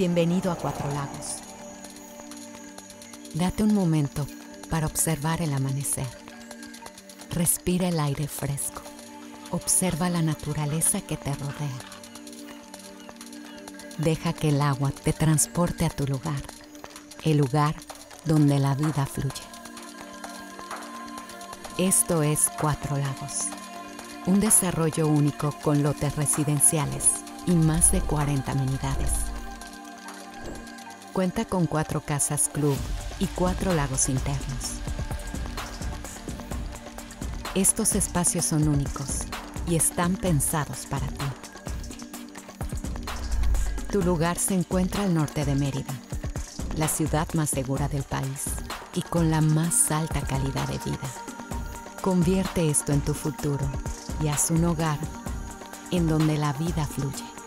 Bienvenido a Cuatro Lagos. Date un momento para observar el amanecer. Respira el aire fresco. Observa la naturaleza que te rodea. Deja que el agua te transporte a tu lugar, el lugar donde la vida fluye. Esto es Cuatro Lagos, un desarrollo único con lotes residenciales y más de 40 amenidades. Cuenta con 4 casas club y 4 lagos internos. Estos espacios son únicos y están pensados para ti. Tu lugar se encuentra al norte de Mérida, la ciudad más segura del país y con la más alta calidad de vida. Convierte esto en tu futuro y haz un hogar en donde la vida fluye.